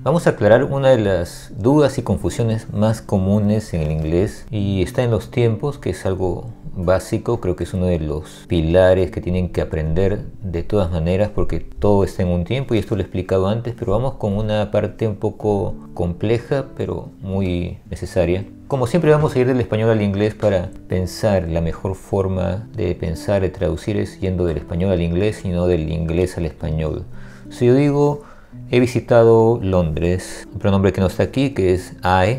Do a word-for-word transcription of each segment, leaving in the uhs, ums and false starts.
Vamos a aclarar una de las dudas y confusiones más comunes en el inglés, y está en los tiempos, que es algo básico. Creo que es uno de los pilares que tienen que aprender de todas maneras, porque todo está en un tiempo, y esto lo he explicado antes, pero vamos con una parte un poco compleja pero muy necesaria. Como siempre, vamos a ir del español al inglés para pensar. La mejor forma de pensar, de traducir, es yendo del español al inglés y no del inglés al español. Si yo digo he visitado Londres, un pronombre que no está aquí, que es I,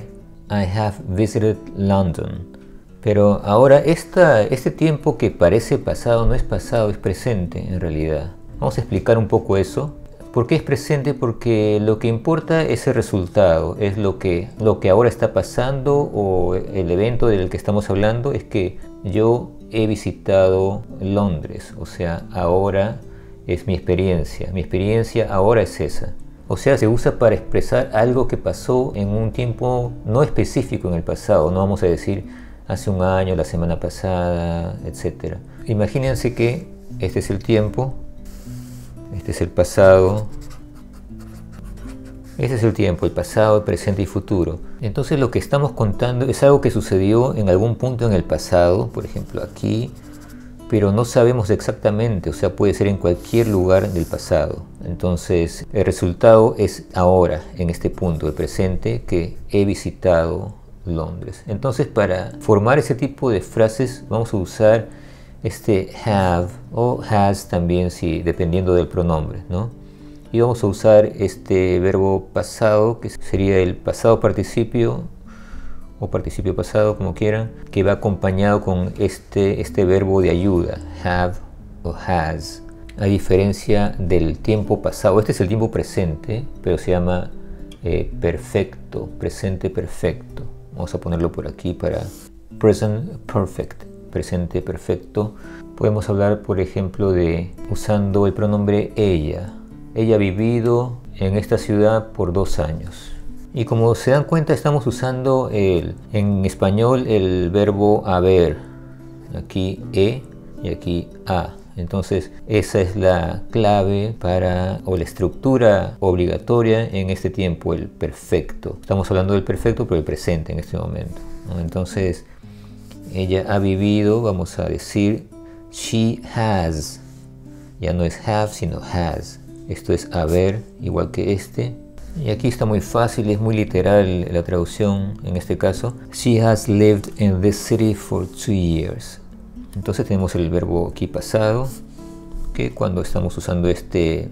I have visited London. Pero ahora esta, este tiempo que parece pasado no es pasado, es presente en realidad. Vamos a explicar un poco eso. ¿Por qué es presente? Porque lo que importa es el resultado, es lo que, lo que ahora está pasando, o el evento del que estamos hablando es que yo he visitado Londres. O sea, ahora es mi experiencia, mi experiencia ahora es esa. O sea, se usa para expresar algo que pasó en un tiempo no específico en el pasado. No vamos a decir hace un año, la semana pasada, etcétera. Imagínense que este es el tiempo, este es el pasado, este es el tiempo, el pasado, el presente y futuro. Entonces lo que estamos contando es algo que sucedió en algún punto en el pasado, por ejemplo aquí, pero no sabemos exactamente, o sea, puede ser en cualquier lugar del pasado. Entonces el resultado es ahora, en este punto, el presente, que he visitado Londres. Entonces, para formar ese tipo de frases vamos a usar este have o has también, si, dependiendo del pronombre, ¿no? Y vamos a usar este verbo pasado, que sería el pasado participio o participio pasado, como quieran, que va acompañado con este, este verbo de ayuda, have o has, a diferencia del tiempo pasado. Este es el tiempo presente, pero se llama eh, perfecto, presente perfecto. Vamos a ponerlo por aquí para present perfect, presente perfecto. Podemos hablar, por ejemplo, de usando el pronombre ella. Ella ha vivido en esta ciudad por dos años. Y como se dan cuenta, estamos usando el, en español el verbo haber, aquí e y aquí a. Entonces esa es la clave para, o la estructura obligatoria en este tiempo, el perfecto. Estamos hablando del perfecto, pero el presente en este momento, ¿no? Entonces ella ha vivido, vamos a decir she has, ya no es have sino has, esto es haber, igual que este. Y aquí está muy fácil, es muy literal la traducción en este caso. She has lived in this city for two years. Entonces tenemos el verbo aquí pasado, que cuando estamos usando este,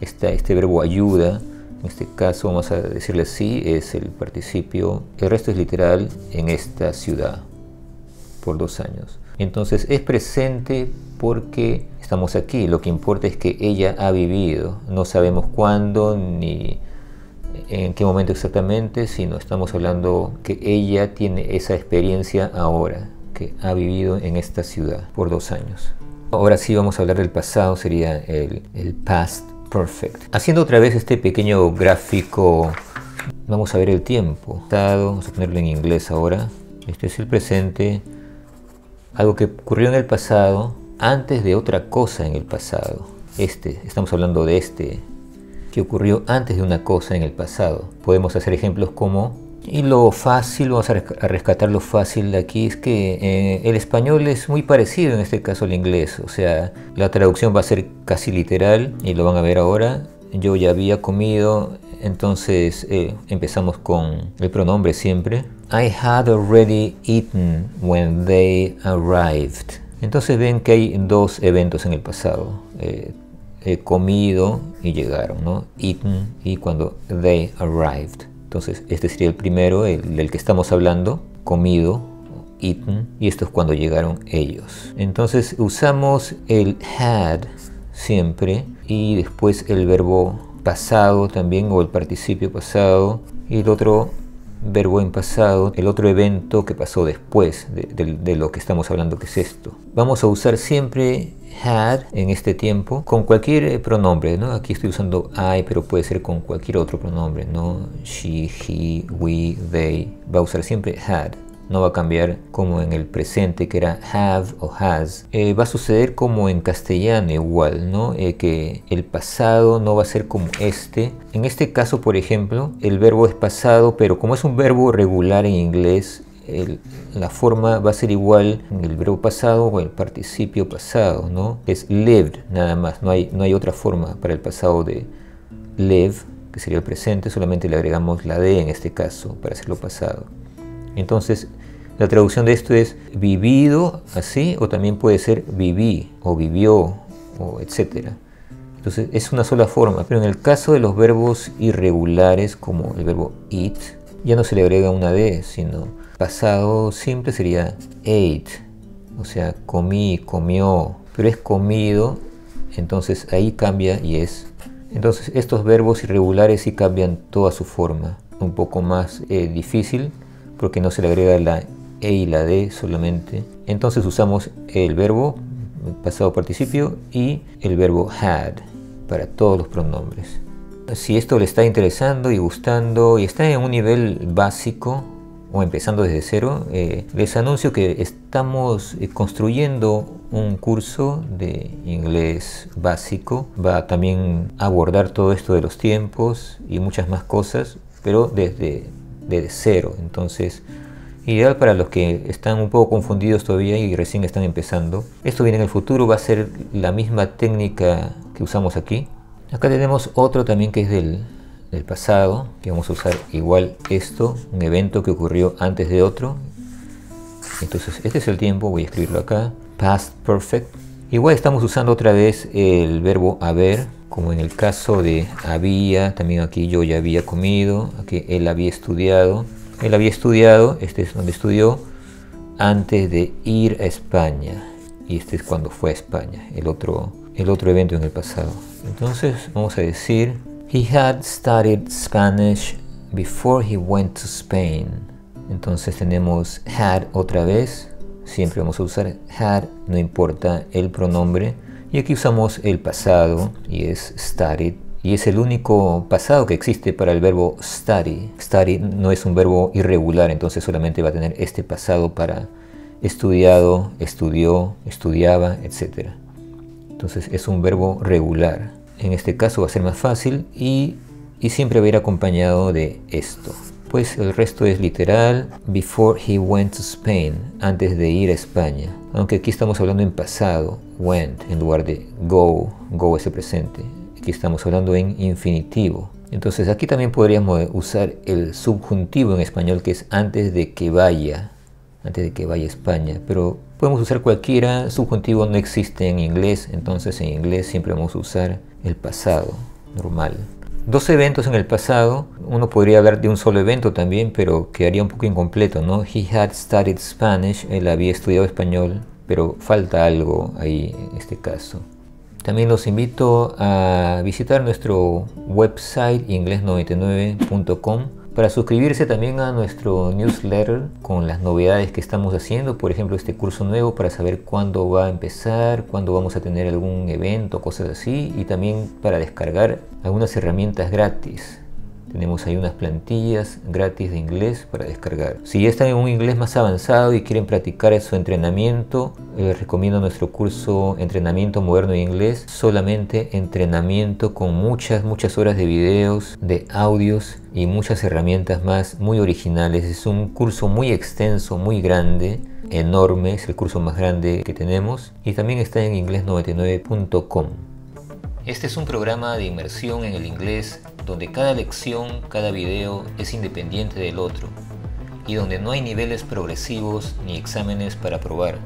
este, este verbo ayuda, en este caso vamos a decirle sí, es el participio, el resto es literal, en esta ciudad por dos años. Entonces es presente porque estamos aquí, lo que importa es que ella ha vivido, no sabemos cuándo ni en qué momento exactamente, sino estamos hablando que ella tiene esa experiencia ahora, que ha vivido en esta ciudad por dos años. Ahora sí vamos a hablar del pasado, sería el, el past perfect. Haciendo otra vez este pequeño gráfico, vamos a ver el tiempo. Vamos a ponerlo en inglés ahora. Este es el presente, algo que ocurrió en el pasado, antes de otra cosa en el pasado. Este, estamos hablando de este, que ocurrió antes de una cosa en el pasado. Podemos hacer ejemplos como... Y lo fácil, vamos a rescatar lo fácil de aquí, es que eh, el español es muy parecido en este caso al inglés. O sea, la traducción va a ser casi literal, y lo van a ver ahora. Yo ya había comido, entonces eh, empezamos con el pronombre siempre. I had already eaten when they arrived. Entonces ven que hay dos eventos en el pasado. Eh, he comido y llegaron, ¿no? Eaten y cuando they arrived. Entonces este sería el primero, el del que estamos hablando, comido, eaten, y esto es cuando llegaron ellos. Entonces usamos el had siempre, y después el verbo pasado también, o el participio pasado, y el otro verbo en pasado, el otro evento que pasó después de, de, de lo que estamos hablando, que es esto. Vamos a usar siempre had en este tiempo con cualquier pronombre, ¿no? Aquí estoy usando I, pero puede ser con cualquier otro pronombre, ¿no? She, he, we, they. Va a usar siempre had. no va a cambiar como en el presente, que era have o has. Eh, va a suceder como en castellano igual, ¿no? Eh, que el pasado no va a ser como este. En este caso, por ejemplo, el verbo es pasado, pero como es un verbo regular en inglés, El, la forma va a ser igual en el verbo pasado o el participio pasado, ¿no? Es lived nada más, no hay, no hay otra forma para el pasado de live, que sería el presente, solamente le agregamos la D en este caso para hacerlo pasado. Entonces, la traducción de esto es vivido así, o también puede ser viví o vivió, o etcétera. Entonces, es una sola forma, pero en el caso de los verbos irregulares, como el verbo eat, ya no se le agrega una D, sino pasado simple sería ate, o sea, comí, comió, pero es comido, entonces ahí cambia y es. Entonces estos verbos irregulares sí cambian toda su forma. Un poco más eh, difícil porque no se le agrega la E y la D solamente. Entonces usamos el verbo pasado participio y el verbo had para todos los pronombres. Si esto le está interesando y gustando y está en un nivel básico, o empezando desde cero, eh, les anuncio que estamos eh, construyendo un curso de inglés básico. Va también a abordar todo esto de los tiempos y muchas más cosas, pero desde, desde cero. Entonces, ideal para los que están un poco confundidos todavía y recién están empezando. Esto viene en el futuro, va a ser la misma técnica que usamos aquí. Acá tenemos otro también que es del... del pasado, que vamos a usar igual esto, un evento que ocurrió antes de otro. Entonces este es el tiempo, voy a escribirlo acá, past perfect. Igual estamos usando otra vez el verbo haber, como en el caso de había, también aquí yo ya había comido, aquí él había estudiado, él había estudiado, este es donde estudió, antes de ir a España, y este es cuando fue a España, el otro, el otro evento en el pasado. Entonces vamos a decir, he had studied Spanish before he went to Spain. Entonces tenemos had otra vez. Siempre vamos a usar had, no importa el pronombre. Y aquí usamos el pasado y es studied. Y es el único pasado que existe para el verbo study. Study no es un verbo irregular, entonces solamente va a tener este pasado para estudiado, estudió, estudiaba, etcétera. Entonces es un verbo regular. En este caso va a ser más fácil y, y siempre va a ir acompañado de esto. Pues el resto es literal, before he went to Spain, antes de ir a España. Aunque aquí estamos hablando en pasado, went, en lugar de go, go es el presente. Aquí estamos hablando en infinitivo. Entonces aquí también podríamos usar el subjuntivo en español, que es antes de que vaya, antes de que vaya a España. Pero podemos usar cualquiera, subjuntivo no existe en inglés, entonces en inglés siempre vamos a usar el pasado normal. Dos eventos en el pasado, uno podría hablar de un solo evento también, pero quedaría un poco incompleto, ¿no? He had studied Spanish, él había estudiado español, pero falta algo ahí en este caso. También los invito a visitar nuestro website inglés noventa y nueve punto com para suscribirse también a nuestro newsletter con las novedades que estamos haciendo, por ejemplo este curso nuevo, para saber cuándo va a empezar, cuándo vamos a tener algún evento, cosas así, y también para descargar algunas herramientas gratis. Tenemos ahí unas plantillas gratis de inglés para descargar. Si ya están en un inglés más avanzado y quieren practicar su entrenamiento, les recomiendo nuestro curso Entrenamiento Moderno de Inglés. Solamente entrenamiento con muchas, muchas horas de videos, de audios y muchas herramientas más muy originales. Es un curso muy extenso, muy grande, enorme. Es el curso más grande que tenemos y también está en inglés noventa y nueve punto com. Este es un programa de inmersión en el inglés donde cada lección, cada video es independiente del otro y donde no hay niveles progresivos ni exámenes para aprobar.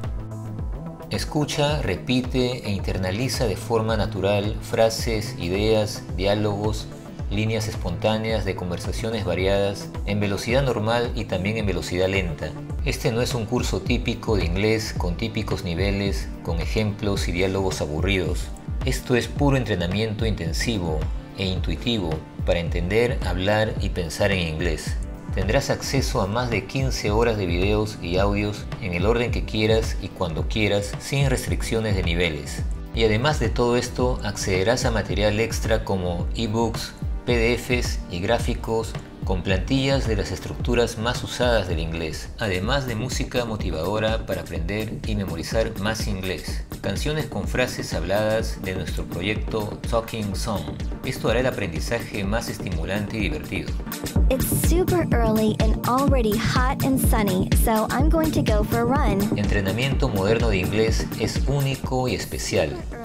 Escucha, repite e internaliza de forma natural frases, ideas, diálogos, líneas espontáneas de conversaciones variadas en velocidad normal y también en velocidad lenta. Este no es un curso típico de inglés con típicos niveles, con ejemplos y diálogos aburridos. Esto es puro entrenamiento intensivo e intuitivo para entender, hablar y pensar en inglés. Tendrás acceso a más de quince horas de videos y audios en el orden que quieras y cuando quieras, sin restricciones de niveles. Y además de todo esto, accederás a material extra como ebooks, P D Fs y gráficos con plantillas de las estructuras más usadas del inglés, además de música motivadora para aprender y memorizar más inglés, canciones con frases habladas de nuestro proyecto Talking Song. Esto hará el aprendizaje más estimulante y divertido. It's super early and already hot and sunny, so I'm going to go for a run. Entrenamiento Moderno de Inglés es único y especial.